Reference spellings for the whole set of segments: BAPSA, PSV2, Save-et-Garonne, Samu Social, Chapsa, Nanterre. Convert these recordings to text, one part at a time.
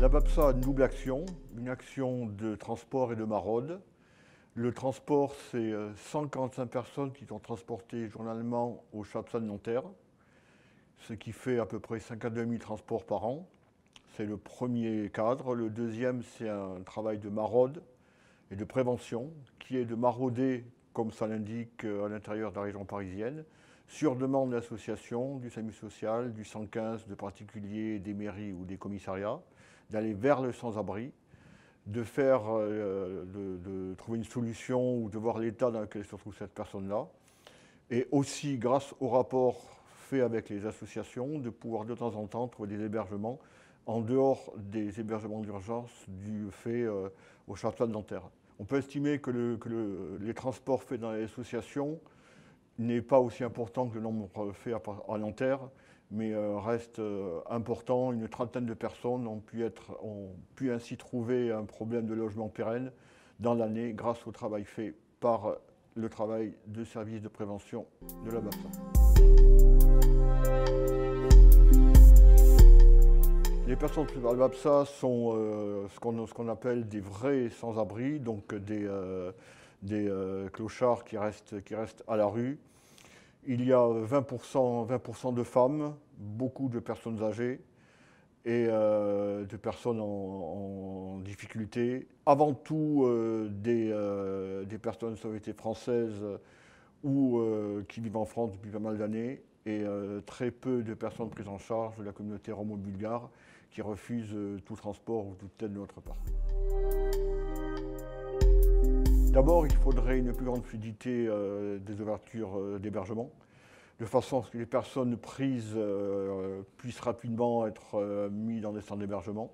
La BAPSA a une double action, une action de transport et de maraude. Le transport, c'est 145 personnes qui sont transportées journalement au Chapsa de Nanterre, ce qui fait à peu près 52 000 transports par an. C'est le premier cadre. Le deuxième, c'est un travail de maraude et de prévention, qui est de marauder, comme ça l'indique, à l'intérieur de la région parisienne, sur demande d'associations, du Samu Social, du 115, de particuliers, des mairies ou des commissariats, d'aller vers le sans-abri, de trouver une solution ou de voir l'état dans lequel se trouve cette personne-là. Et aussi, grâce au rapport fait avec les associations, de pouvoir de temps en temps trouver des hébergements en dehors des hébergements d'urgence du fait au Chapsa de Nanterre. On peut estimer que les transports faits dans les associations n'est pas aussi important que le nombre fait à Nanterre, mais reste important. Une trentaine de personnes ont pu ainsi trouver un problème de logement pérenne dans l'année grâce au travail fait par le travail de service de prévention de la BAPSA. Les personnes de la BAPSA sont ce qu'on appelle des vrais sans-abri, donc des clochards qui restent à la rue. Il y a 20% de femmes, beaucoup de personnes âgées et de personnes en difficulté. Avant tout des personnes de nationalité française ou qui vivent en France depuis pas mal d'années, et très peu de personnes prises en charge de la communauté romo-bulgare qui refusent tout transport ou toute aide de notre part. D'abord, il faudrait une plus grande fluidité des ouvertures d'hébergement, de façon à ce que les personnes prises puissent rapidement être mises dans des centres d'hébergement.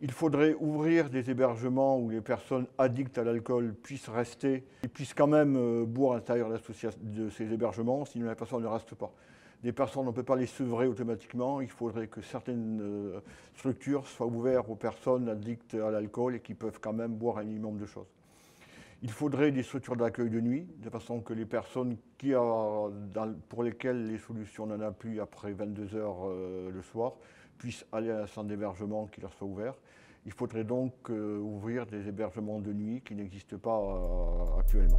Il faudrait ouvrir des hébergements où les personnes addictes à l'alcool puissent rester et puissent quand même boire à l'intérieur de ces hébergements, sinon la personne ne reste pas. Des personnes, on ne peut pas les sevrer automatiquement, il faudrait que certaines structures soient ouvertes aux personnes addictes à l'alcool et qui peuvent quand même boire un minimum de choses. Il faudrait des structures d'accueil de nuit, de façon que les personnes pour lesquelles les solutions n'en a plus après 22 h le soir puissent aller à un centre d'hébergement qui leur soit ouvert. Il faudrait donc ouvrir des hébergements de nuit qui n'existent pas actuellement.